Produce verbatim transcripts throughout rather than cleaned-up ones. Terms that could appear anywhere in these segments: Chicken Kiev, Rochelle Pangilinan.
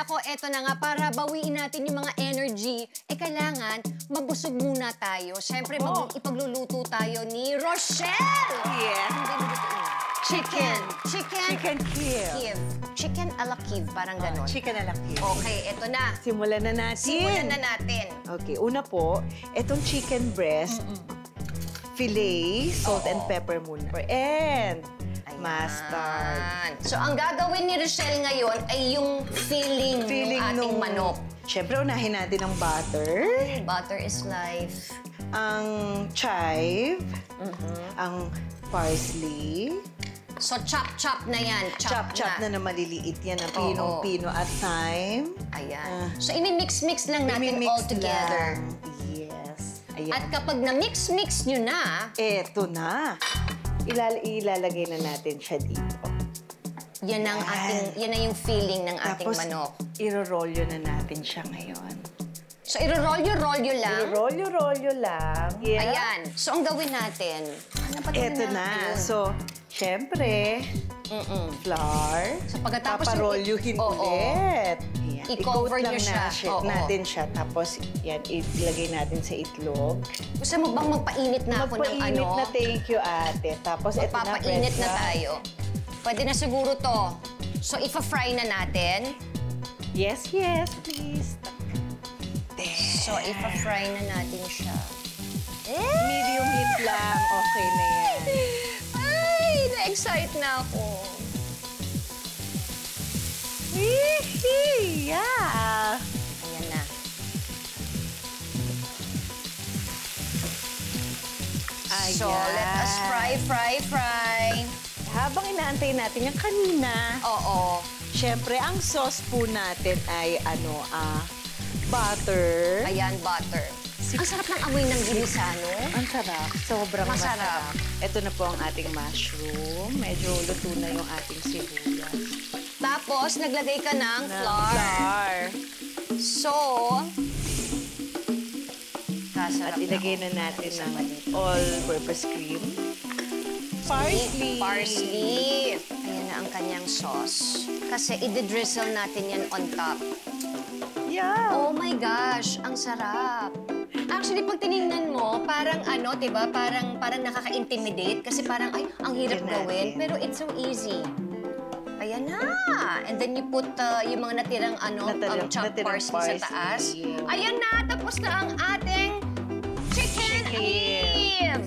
Nako, eto na nga, para bawiin natin yung mga energy, eh kailangan mabusog muna tayo. Siyempre, oh. ipagluluto tayo ni Rochelle! Yeah. Chicken. Chicken. Chicken Kiev. Kiev. Chicken ala Kiev, parang ganon. Uh, chicken ala Kiev. Okay, eto na. Simulan na natin. Simulan na natin. Okay, una po, etong chicken breast, mm -mm. filet, salt oh, and pepper muna. And... mustard. So, ang gagawin ni Rochelle ngayon ay yung filling, filling ng ating nung... manok. Siyempre, unahin natin ang butter. Butter is life. Ang chive. Mm-hmm. Ang parsley. So, chop-chop na yan. Chop-chop na. na na maliliit yan. Ang pinong-pino at thyme. Ayan. Uh, so, ini-mix-mix lang natin all together. Lang. Yes. Ayan. At kapag na-mix-mix nyo na... eto na. Ilal ilalagay na natin siya dito. Yan ang ating, yan na yung feeling ng ating Tapos, manok. Tapos, iro-rolyo na natin siya ngayon. So, iro-rolyo-rolyo lang? Iro-rolyo-rolyo lang. Yeah. Ayan. So, ang gawin natin? Ano ba ito na. Yun? So, syempre, mm -mm. flour. So, pagkatapos paparolyuhin oh, ulit. Oh. Ayan. I-cover nyo siya. Natin, oh, oh. natin siya. Tapos, yan, ilagay natin sa itlog. Gusto mo bang magpainit na ako ng ano? Magpainit na, thank you, ate. Tapos, eto na, papainit na tayo. Pwede na siguro to. So, ipa-fry na natin. Yes, yes, please. There. So, ipa-fry na natin siya. Medium heat lang. Okay na yan. Ay, na-excite na ako. Yee-hee! Yeah! Ayan na. Ayan. So, let us fry, fry, fry. Habang inaantay natin yung kanina, oo. Siyempre, ang sauce po natin ay, ano, ah, butter. Ayan, butter. Ang sarap ng amoy ng ginisa, no? Ang sarap. Sobrang masarap. masarap. Ito na po ang ating mushroom. Medyo luto na yung ating sibuyas. Tapos, naglagay ka ng flour. flour. So, kasarap. At ilagay na natin ng all-purpose cream. Parsley. Parsley. Ayan na ang kanyang sauce. Kasi i-drizzle natin yan on top. Yeah. Oh my gosh, ang sarap. Actually, pag tinignan mo, parang ano, diba? Parang, parang nakaka-intimidate. Kasi parang, ay, ang hirap gawin. Pero it's so easy. Ayan na! And then you put uh, yung mga natirang ano, um, chopped parsley, parsley sa taas. Yeah. Ayan na! Tapos na ang ating Chicken Kiev!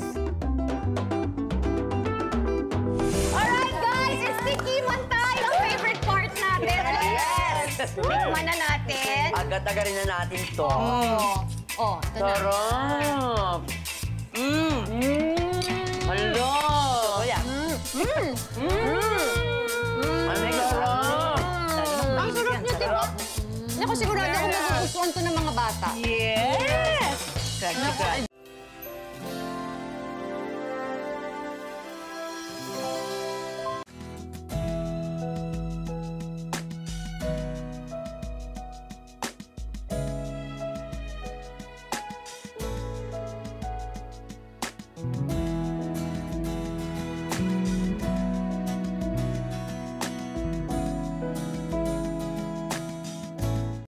Alright guys! It's Tikki Montai! Ang favorite part natin! Yes! Tikman na natin! Agad-agarin na natin to. Oh, oh ito na. Sarap! Mmm! Mmm! Hello! Mmm! Mmm! Ako sigurado yes. kung magugustuhan to ng mga bata. Yes! yes.